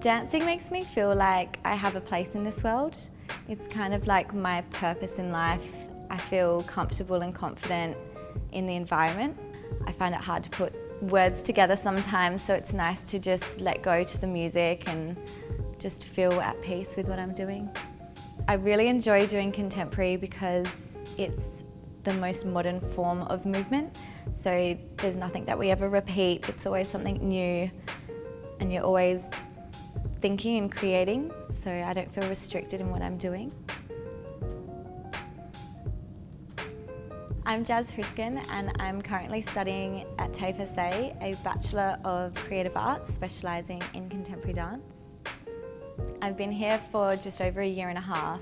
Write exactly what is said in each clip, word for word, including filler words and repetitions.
Dancing makes me feel like I have a place in this world. It's kind of like my purpose in life. I feel comfortable and confident in the environment. I find it hard to put words together sometimes, so it's nice to just let go to the music and just feel at peace with what I'm doing. I really enjoy doing contemporary because it's the most modern form of movement, so there's nothing that we ever repeat. It's always something new and you're always thinking and creating, so I don't feel restricted in what I'm doing. I'm Jazz Hriskin and I'm currently studying at TAFE S A, a Bachelor of Creative Arts specialising in contemporary dance. I've been here for just over a year and a half,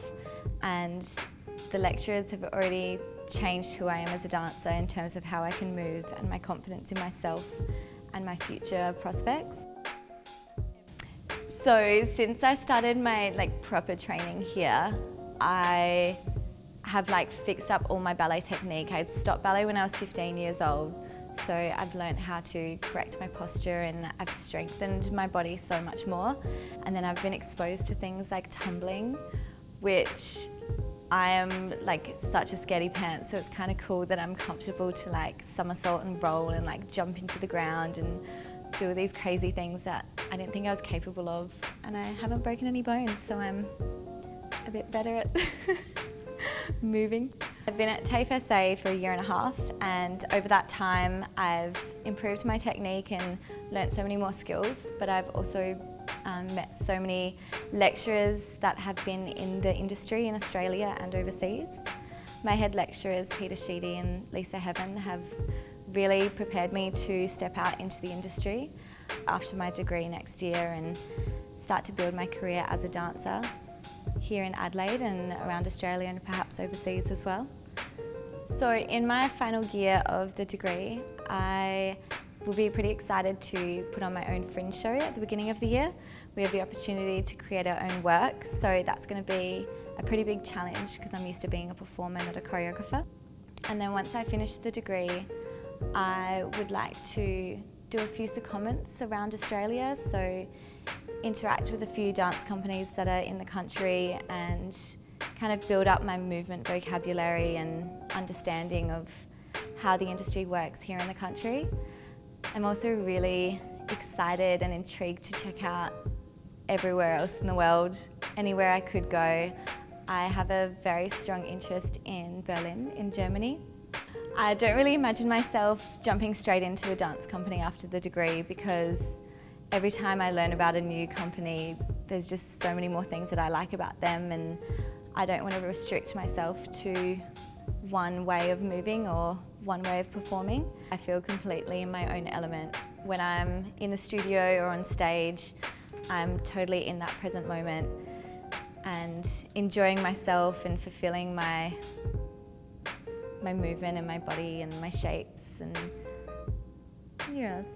and the lecturers have already changed who I am as a dancer in terms of how I can move and my confidence in myself and my future prospects. So since I started my like proper training here, I have like fixed up all my ballet technique. I stopped ballet when I was fifteen years old, so I've learned how to correct my posture and I've strengthened my body so much more. And then I've been exposed to things like tumbling, which I am like such a scaredy pants, so it's kind of cool that I'm comfortable to like somersault and roll and like jump into the ground and do all these crazy things that I didn't think I was capable of. And I haven't broken any bones, so I'm a bit better at moving. I've been at TAFE S A for a year and a half, and over that time I've improved my technique and learnt so many more skills, but I've also um, met so many lecturers that have been in the industry in Australia and overseas. My head lecturers Peter Sheedy and Lisa Heaven have really prepared me to step out into the industry after my degree next year and start to build my career as a dancer here in Adelaide and around Australia and perhaps overseas as well. So in my final year of the degree, I will be pretty excited to put on my own fringe show at the beginning of the year. We have the opportunity to create our own work, so that's going to be a pretty big challenge because I'm used to being a performer, not a choreographer. And then once I finish the degree, I would like to do a few secondments around Australia, so interact with a few dance companies that are in the country and kind of build up my movement vocabulary and understanding of how the industry works here in the country. I'm also really excited and intrigued to check out everywhere else in the world, anywhere I could go. I have a very strong interest in Berlin, in Germany. I don't really imagine myself jumping straight into a dance company after the degree, because every time I learn about a new company, there's just so many more things that I like about them, and I don't want to restrict myself to one way of moving or one way of performing. I feel completely in my own element. When I'm in the studio or on stage, I'm totally in that present moment and enjoying myself and fulfilling my my movement and my body and my shapes and yes.